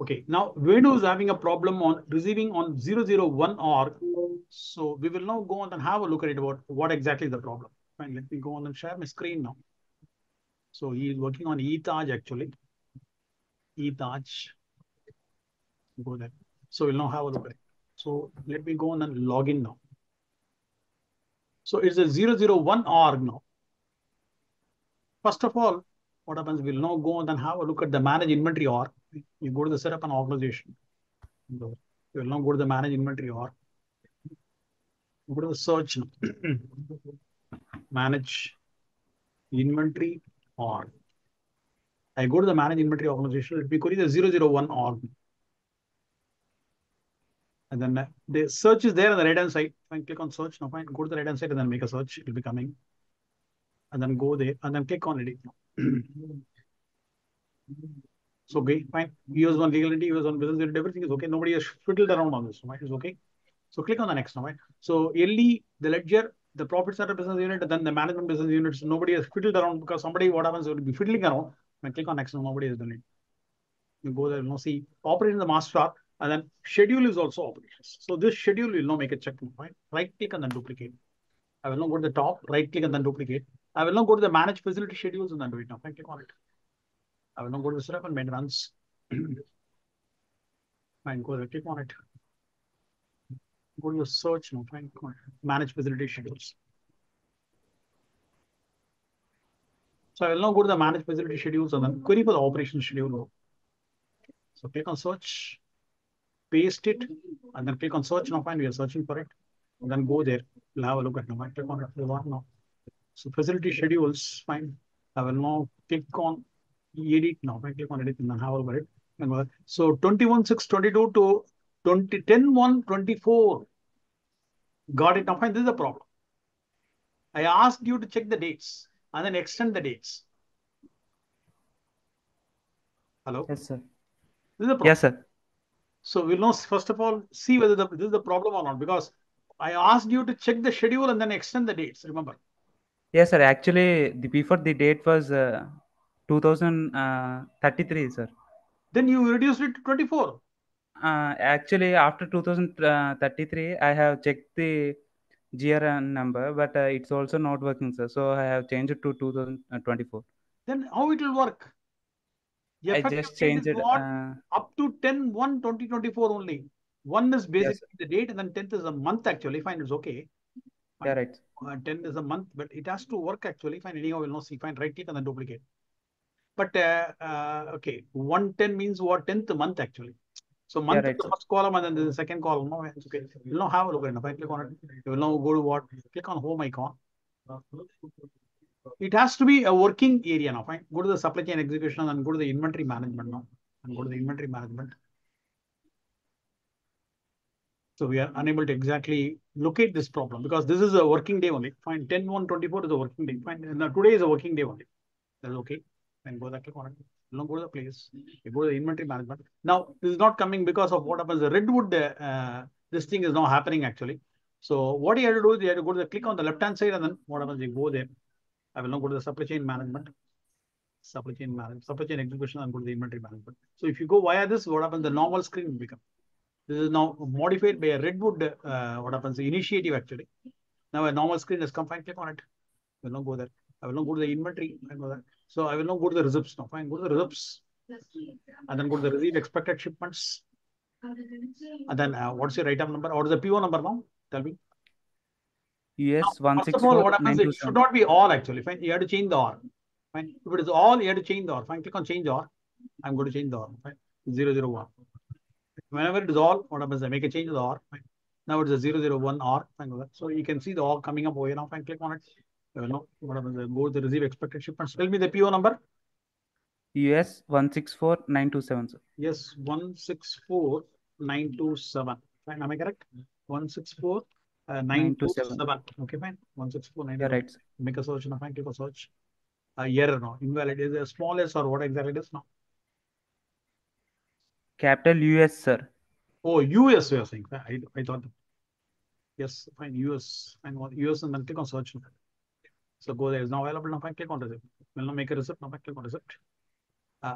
Okay, now Venu is having a problem on receiving on 001 org. So we will now go on and have a look at it about what exactly is the problem. Fine, let me go on and share my screen now. So he is working on eTaj actually. eTaj. Go there. So we'll now have a look at it. So let me go on and log in now. So it's a 001 org now. First of all, what happens? We'll now go on and have a look at the manage inventory org. You go to the setup and organization. You will now go to the manage inventory org. Go to the search. Manage inventory org. I go to the manage inventory organization. Let me query the 001 org. And then the search is there on the right hand side. Fine, click on search. Now, fine, go to the right hand side and then make a search. It will be coming. And then go there and then click on edit. So, okay, fine. Use one legality, use one business, everything is okay. Nobody has fiddled around on this. Right? It's okay. So, click on the next one. Right? So, LE, the ledger, the profit center business unit, and then the management business unit. So, nobody has fiddled around because somebody, what happens, will be fiddling around. When I click on next one, nobody has done it. You go there, you know, see, operation the master chart. And then schedule is also operations. So this schedule will now make a checkmark, right? Right click and then duplicate. I will now go to the top, right click and then duplicate. I will now go to the manage facility schedules and then do it now. Right click on it. I will now go to the setup and maintenance. Fine, go there, click on it. Go to the search now, fine, click on it. Manage facility schedules. So I will now go to the manage facility schedules and then query for the operation schedule. So click on search. Paste it and then click on search now. Fine, we are searching for it. And then go there. We'll have a look at now. I click on it now. So facility schedules. Fine. I will now click on edit now. I click on edit and then have a look at it. So 21/6/22 to 10/1/24. Got it now. Fine. This is a problem. I asked you to check the dates and then extend the dates. Hello. Yes, sir. This is a problem. Yes, sir. So we'll now, first of all, see whether this is the problem or not, because I asked you to check the schedule and then extend the dates, remember? Yes, sir. Actually, before the date was 2033, sir. Then you reduced it to 24. Actually, after 2033, I have checked the GRN number, but it's also not working, sir. So I have changed it to 2024. Then how it will work? The I just changed it up to 10/1/2024 only. One is basically yes, the date, and then 10th is a month actually. Fine, it's okay. Fine. Yeah, right. 10 is a month, but it has to work actually. Fine, anyhow, we'll not see. Fine, right click and then duplicate. But okay, 110 means what? 10th month actually. So month yeah, right, is the first column, and then there's the second column. No, it's okay. We'll now have a look at it. If I click on it, you will now go to what? Click on home icon. It has to be a working area now. Fine. Go to the supply chain execution and go to the inventory management now. And go to the inventory management. So we are unable to exactly locate this problem because this is a working day only. Fine. 10/1/24 is a working day. Fine. And today is a working day only. That's okay. And go there, click on it. Now go to the place. You go to the inventory management. Now this is not coming because of what happens. The Redwood, this thing is now happening actually. So what you have to do is you have to go to the click on the left hand side and then what happens? You go there. I will now go to the supply chain management, supply chain execution, and go to the inventory management. So if you go via this, what happens? The normal screen will become. This is now modified by a Redwood, what happens? The initiative actually. Now a normal screen has come. Fine, click on it. I will now go there. I will now go to the inventory. I go there. So I will now go to the receipts now. Fine, go to the receipts. And then go to the receipt expected shipments. And then what's your item number? What is the PO number now? Tell me. Yes, now, 164. What happens? It should not be all actually. Fine. You have to change the or. Fine. If it is all, you have to change the or. Fine. Click on change or. I'm going to change the or. Fine. 001. Whenever it is all, what happens? I make a change to the or. Fine. Now it is a 001 or. Fine. So you can see the or coming up over here now. Fine. Click on it. No. What happens? I go to the receive expected shipments. Tell me the PO number. Yes, 164,927. Sir. Yes, 164,927. Fine. Am I correct? 164. 927. Okay, fine. 164 9. Yeah, right. Make a search now. Fine, click a search. Error now. Invalid is a small s or what exactly it is now? Capital US, sir. Oh, US you are saying. I thought. Yes, fine. US. Fine. US and then click on search. So go there. It's now available now. Fine, click on receipt. We'll now make a receipt now. Click on receipt.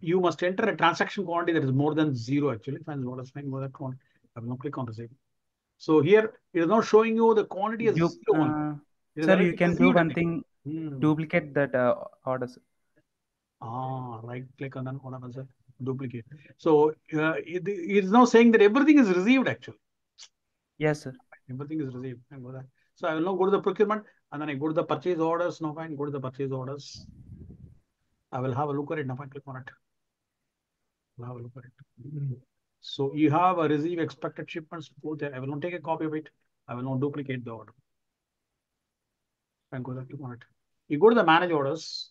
you must enter a transaction quantity that is more than 0 actually. Find what is more than quantity. I will not click on the same. So here it is not showing you the quantity as 0. Sir, you can do one thing. Duplicate that orders. Right click on one of them, duplicate. So it is now saying that everything is received actually. Yes, sir. Everything is received. So I will now go to the procurement and then I go to the purchase orders. Now fine, go to the purchase orders. I will have a look at it. Now fine, click on it. I'll have a look at it. So you have a receive expected shipments both there. I will not take a copy of it. I will not duplicate the order. And go there, click on it. You go to the manage orders.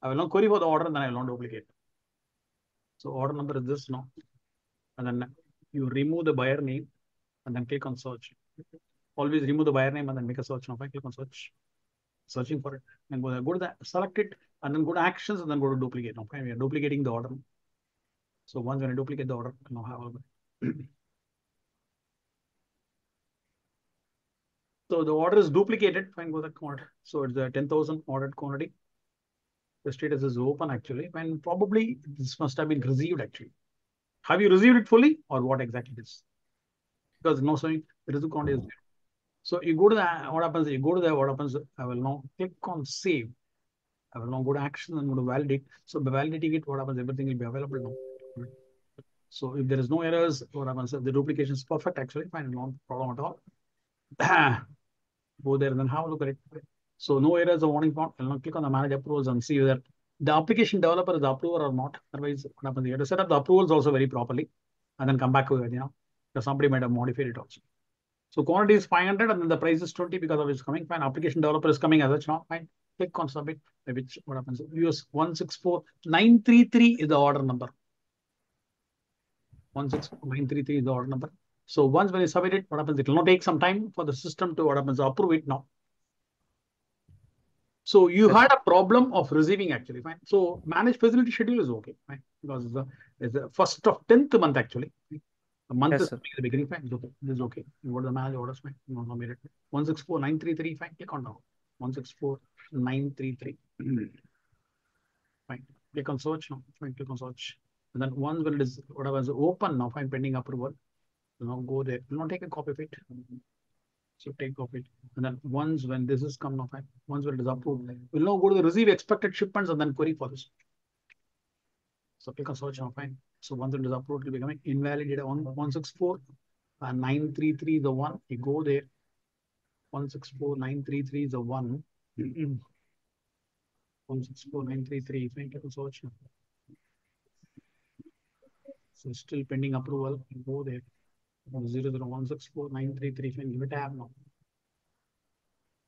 I will not query for the order and then I will not duplicate. So order number is this now. And then you remove the buyer name and then click on search. Always remove the buyer name and then make a search. Now if I click on search, searching for it. And go there, go to the select it and then go to actions and then go to duplicate. Now we are duplicating the order. So once when I duplicate the order, now have all the so the order is duplicated. Fine, go that quantity. So it's the 10,000 ordered quantity. The status is open actually, and probably this must have been received actually. Have you received it fully or what exactly it is? Because no, sorry, there is a quantity. So you go to the what happens, you go to the what happens. I will now click on save. I will now go to action and go to validate. So by validating it, what happens? Everything will be available now. So if there is no errors, what happens? The duplication is perfect actually. Fine, no problem at all. Go there and then have a look at it. So no errors or warning found. I'll now click on the manage approvals and see whether the application developer is the approver or not. Otherwise, what happens? You have to set up the approvals also very properly and then come back with it, you know, because somebody might have modified it also. So quantity is 500 and then the price is 20 because of it's coming. Fine. Application developer is coming as such now. Fine. Click on submit. Which what happens? US 164933 is the order number. 164933 is the order number. So once when you submit it, what happens? It will not take some time for the system to what happens? Approve it now. So you had a problem of receiving actually, fine. So manage facility schedule is okay, fine, because it's the first of 10th month actually. The month is the beginning, fine. It's okay. This is okay. You go to the manage orders, fine. You want to make it 164933, fine. Click on now. 164933, fine. Click on search now, fine. Click on search, and then once when it is whatever is open now, fine. Pending approval. Now go there. Do not take a copy of it. So take off it. And then once when this is come off, once when it is approved, we'll now go to the receive expected shipments and then query for this. So click on search now, fine. So once it is approved, it will become invalid data on 164933 is the one. You go there. 164933 is the one. 164933. Click on search now. So still pending approval. You go there. 001649335. Give it tab now.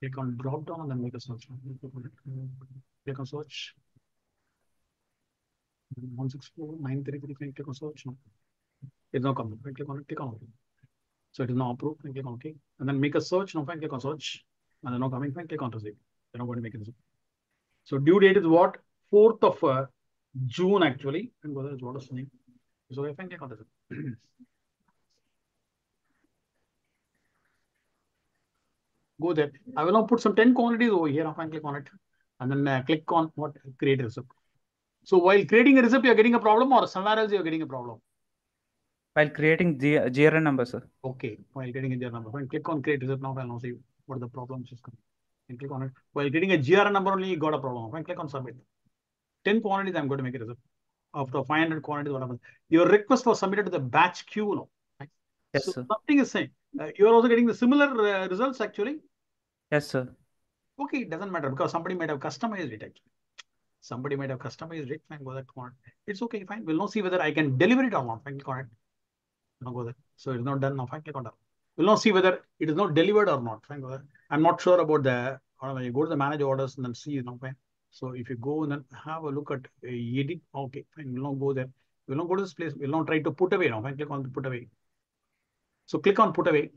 Click on drop down and then make a search. Click on search. 164933. Click on search now. It's now coming. Click on it. Click on OK. So it is now approved. Click on OK. And then make a search. Now click on search. And then now coming. Click on receive. They're not going to make it. So due date is what? 4th of June actually. And whether it's what is the name. So I can click on receive. Go there. I will now put some 10 quantities over here. I click on it and then click on what? Create a recipe. So while creating a recipe, you're getting a problem or somewhere else you're getting a problem? While creating the GRN number, sir. Okay. While creating a GRN number. Fine. Click on create recipe now. I'll now see what are the problems is coming. And click on it. While creating a GRN number only, you got a problem. Fine. Click on submit. 10 quantities, I'm going to make a recipe. After 500 quantities, what happens? Your request was submitted to the batch queue now. Right? Yes, so sir. Something is saying. You're also getting the similar results actually. Yes, sir. Okay, it doesn't matter because somebody might have customized it actually. Somebody might have customized it. Fine, go that corner. It's okay, fine. We'll now see whether I can deliver it or not. Fine, click on it. No, go there. So it's not done now. Fine, click on that. We'll now see whether it is not delivered or not. Fine, go there. I'm not sure about the order. You go to the manage orders and then see, you know, fine. So if you go and then have a look at edit, okay, fine. We'll now go there. We'll now go to this place. We'll now try to put away now. Fine, click on the put away. So click on put away.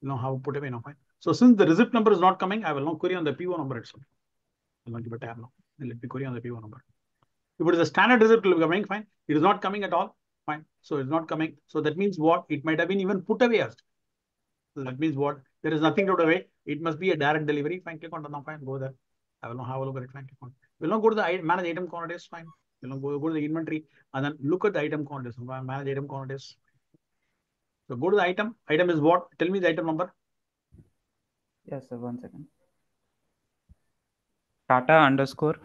Now how put away now, fine. So since the receipt number is not coming, I will now query on the PO number itself. I'll give a tab now. And let me query on the PO number. If it is a standard receipt, it will be coming, fine. It is not coming at all, fine. So it's not coming. So that means what? It might have been even put away as. So that means what? There is nothing put away. It must be a direct delivery. Fine, click on the now, fine. Go there. I will now have a look at it, fine. Click on. We'll now go to the manage item quantities, fine. Go to the inventory and then look at the item quantities. Manage item quantities. So go to the item. Item is what? Tell me the item number. Yes, sir. 1 second. Tata underscore.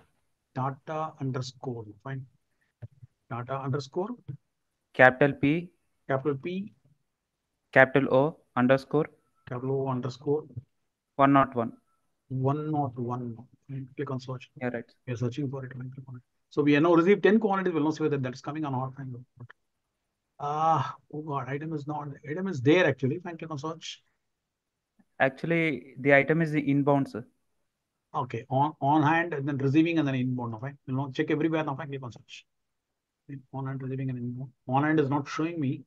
Tata underscore. Fine. Tata underscore. Capital P. Capital P. Capital O underscore. Capital O underscore. 101. 101. Click on search. Yeah, right. We are searching for it. So we have now received 10 quantities. We'll not see whether that's coming or not. Oh God, item is not. Item is there actually. Fine, click on search. Actually, the item is the inbound, sir. Okay, on hand and then receiving and then inbound. Now, fine. We'll not check everywhere. Now, fine, click on search. On hand receiving and inbound. On hand is not showing me.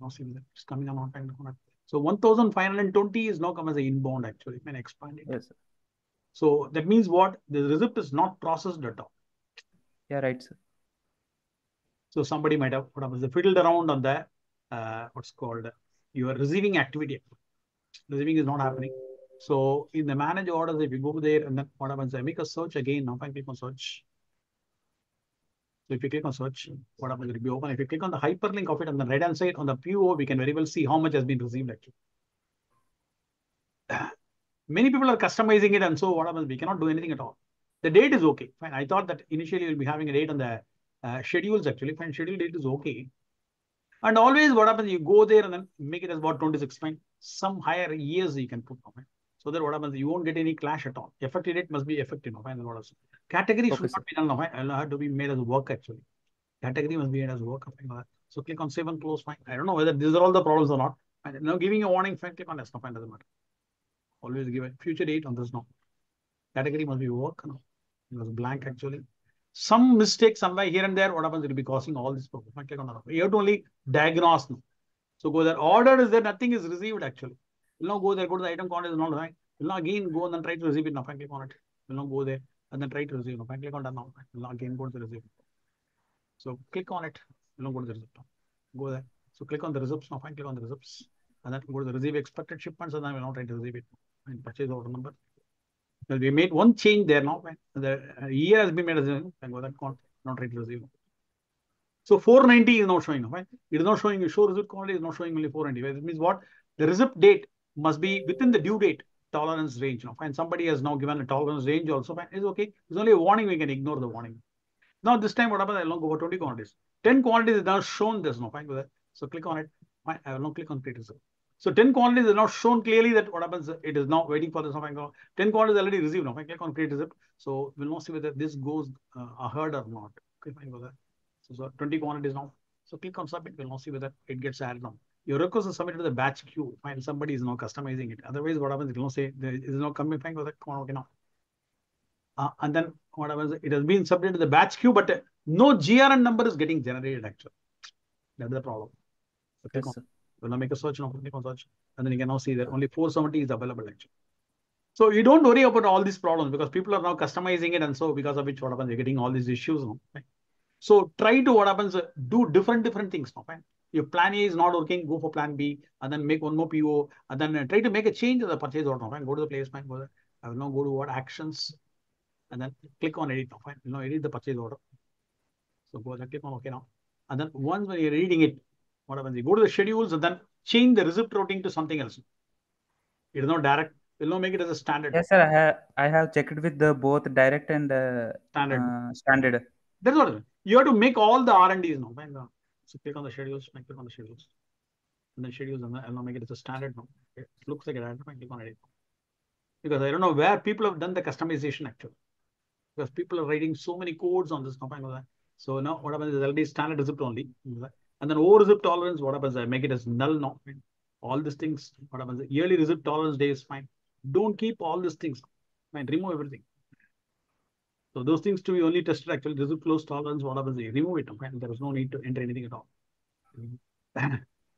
Now see whether it's coming or not. So 1,520 is now come as an inbound actually. Fine, expand it. Yes, sir. So that means what? The receipt is not processed at all. Yeah, right, sir. So somebody might have fiddled around on the what's called your receiving activity. Receiving is not happening. So in the manage orders, if you go there and then what happens? I make a search again. Now if I click on search. So if you click on search, what happens? It will be open. If you click on the hyperlink of it on the right hand side on the PO, we can very well see how much has been received actually. Many people are customizing it, and so what happens? We cannot do anything at all. The date is okay. Fine. I thought that initially you'll be having a date on the schedules actually. Fine, schedule date is okay. And always what happens? You go there and then make it as about 26. Fine. Some higher years you can put on it. So that what happens? You won't get any clash at all. Effective date must be effective. No? Fine. Category should not be done. No? Fine. It'll have to be made as work actually. Category must be made as work. Fine. So click on save and close. Fine. I don't know whether these are all the problems or not. And now giving a warning. Fine. Click on yes. No? Fine. Doesn't matter. Always give a future date on this. No. Category must be work. No. It was blank actually. Some mistake somewhere here and there. What happens? It will be causing all this problem. Fine. Click on no. You have to only diagnose. No. So go there. Order is there. Nothing is received actually. We'll now go there. Go to the item quantities and all. Right. We'll now again go and then try to receive it. Now, fine, click on it. We'll now go there and then try to receive it. Now, fine, click on that. Now, we'll now again go to the receipt. So click on it. We'll now go to the receipt. Go there. So click on the receipts. Now, fine, click on the receipts. And then go to the receive expected shipments. And then we'll now try to receive it. And purchase order number. Well, we made one change there now. Fine. The year has been made as a go that count. Not try to receive. So 490 is not showing. Fine. It is not showing you. Show receipt quantity is not showing only 490. It means what? The receipt date must be within the due date tolerance range. Now, fine. Somebody has now given a tolerance range also. Fine. It's okay. There's only a warning. We can ignore the warning. Now, this time, what happens? I'll now go for 20 quantities. 10 quantities is now shown. There's no fine with that. So click on it. Fine. I will now click on create receipt. So 10 quantities is now shown clearly that what happens? It is now waiting for this. 10 quantities already received. Now, fine. Click on create receipt. So we'll now see whether this goes ahead or not. Okay, fine with that. So 20 quantities now. So click on submit. We'll now see whether it gets added now. Your request is submitted to the batch queue. Fine, somebody is now customizing it. Otherwise, what happens? It will not say there is no coming. Fine, with that. Okay, now. And then what happens? It has been submitted to the batch queue, but no GRN number is getting generated actually. That's the problem. So click on. We'll now make a search now. Click on search, and then you can now see that only 470 is available actually. So you don't worry about all these problems because people are now customizing it, and so because of which what happens? You're getting all these issues now. Right? So try to what happens? Do different things now. Fine. If plan A is not working, go for plan B and then make one more PO and then try to make a change in the purchase order. Fine. Go to the placement. I will now go to what actions and then click on edit. Now, fine. You know, edit the purchase order. So go ahead and click on OK now. And then once when you're reading it, what happens? You go to the schedules and then change the receipt routing to something else. It is not direct. We'll now make it as a standard. Yes, sir. I have checked with the both direct and standard. Standard. That's what it is. You have to make all the R&Ds now. Fine. So click on the schedules, click on the schedules. And then schedules, and I'll now make it as a standard now. It looks like it, I click on edit. Because I don't know where people have done the customization actually. Because people are writing so many codes on this now. So now what happens is already standard receipt only. And then over receipt tolerance, what happens? I make it as null now. All these things, what happens? Yearly receipt tolerance day is fine. Don't keep all these things. Fine, remove everything. So those things to be only tested actually. This is close tolerance. What happens? You remove it. Fine. There is no need to enter anything at all.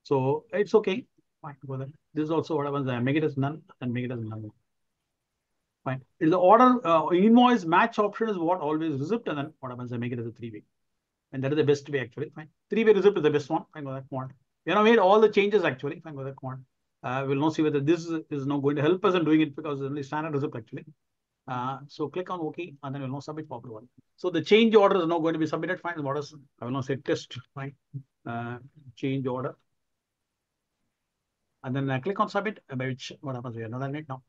So it's okay. Fine. Go there. This is also what happens. I make it as none and make it as none. Fine. Is the order invoice match option is what always receipt and then what happens? I make it as a three-way. And that is the best way actually. Fine. Three-way receipt is the best one. Fine. Go there. Quant. You know, made all the changes actually. Fine. Go there. Quant. We'll now see whether this is now going to help us in doing it because it's only standard receipt actually. So click on OK, and then we'll now submit for approval. So the change order is now going to be submitted. Fine. What is, I will now say test. Fine. Change order. And then I click on submit, by which what happens, we are not on it now.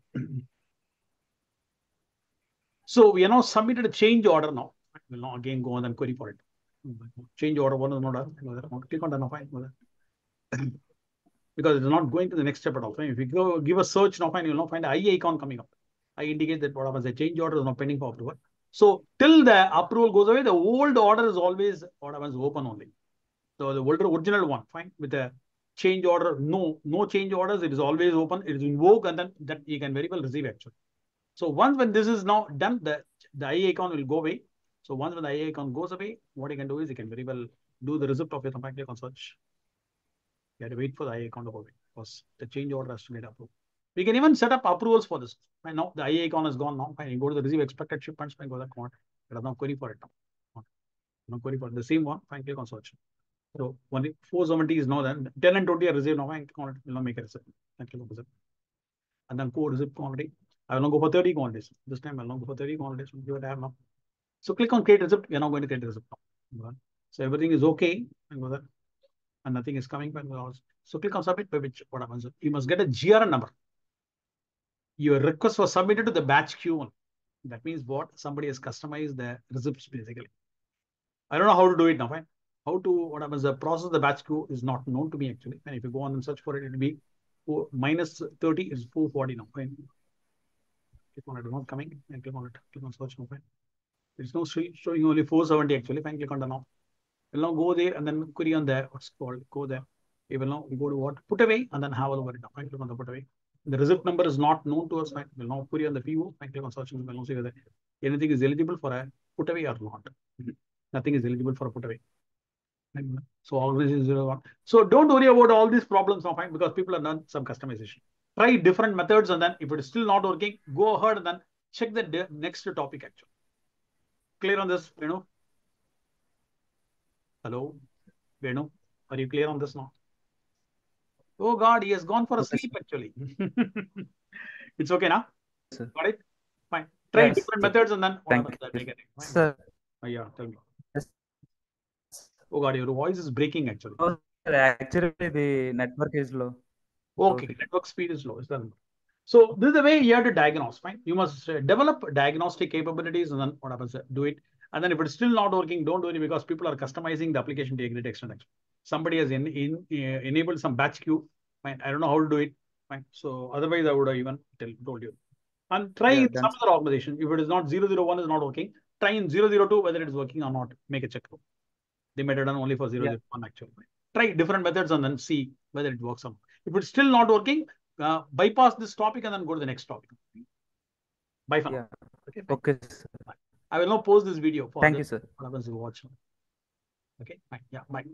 So we are now submitted a change order now. We'll now again go on and query for it. Change order one is not done. Click on done. Fine. Because it's not going to the next step at all. If you go give a search now, fine, you'll now find the I icon coming up. I indicate that what happens, the change order is not pending for approval. So till the approval goes away, the old order is always what happens open only. So the older original one, fine, with the change order, no change orders, it is always open, it is invoke, and then that you can very well receive actually. So once when this is now done, the I icon will go away. So once when the I icon goes away, what you can do is you can very well do the result of your compact click on search. You have to wait for the I icon to go away because the change order has to get approved. We can even set up approvals for this. Fine, now the I icon is gone now. Fine, you go to the receive expected shipments. Fine, go to that. Let us now query for it now. No query for it. The same one. Fine, click on search. So only 470 is now then. 10 and 20 are received now. Fine, click on it. Will now make a receipt. And click on receipt. And then code receipt quantity. I will now go for 30 quantities. This time I will now go for 30 quantities. We'll give it a have now. So click on create receipt. We are now going to create receipt now. So everything is okay. And go there. And nothing is coming. So click on submit, by which what happens? You must get a GRN number. Your request was submitted to the batch queue one. That means what? Somebody has customized the receipts basically. I don't know how to do it now. Fine. How to, what happens, the process of the batch queue is not known to me actually. And if you go on and search for it, it will be minus 30 is 440 now. Fine. Click on it, not coming. And click on it. Click on search now. Fine. It's now showing only 470 actually. Fine. Click on the now. We'll now go there and then query on the, what's called, go there. We will now go to what? Put away and then have a look at it now. Fine. Click on the put away. The receipt number is not known to us. Fine. We'll now query on the PO. Fine. Click on search. We'll now see whether anything is eligible for a put away or not. Nothing is eligible for a put away. So always is 01. So don't worry about all these problems now, fine, because people have done some customization. Try different methods, and then if it is still not working, go ahead and then check the next topic actually. Clear on this, Venu? Hello, Venu? Are you clear on this now? Oh God, he has gone for a sleep actually. It's okay now. Nah? Got it? Fine. Try different methods and then sir. Oh, yeah, tell me. Yes. Oh God, your voice is breaking actually. Oh, actually, the network is low. Okay, so, network speed is low. Is that... So this is the way you have to diagnose. Fine. You must develop diagnostic capabilities and then what happens? Do it. And then if it's still not working, don't do it because people are customizing the application to a great extent. Somebody has enabled some batch queue. Fine. I don't know how to do it. Fine. So otherwise I would have even told you. And try some other organization. If it is not 001 is not working, try in 002 whether it is working or not. Make a check. They might have done only for 001 actually. Try different methods and then see whether it works or not. If it's still not working, bypass this topic and then go to the next topic. Bye for now. Okay. Okay, sir. Bye. I will now post this video. For thank you, sir. What happens if you watch? Okay. Bye. Yeah. Bye.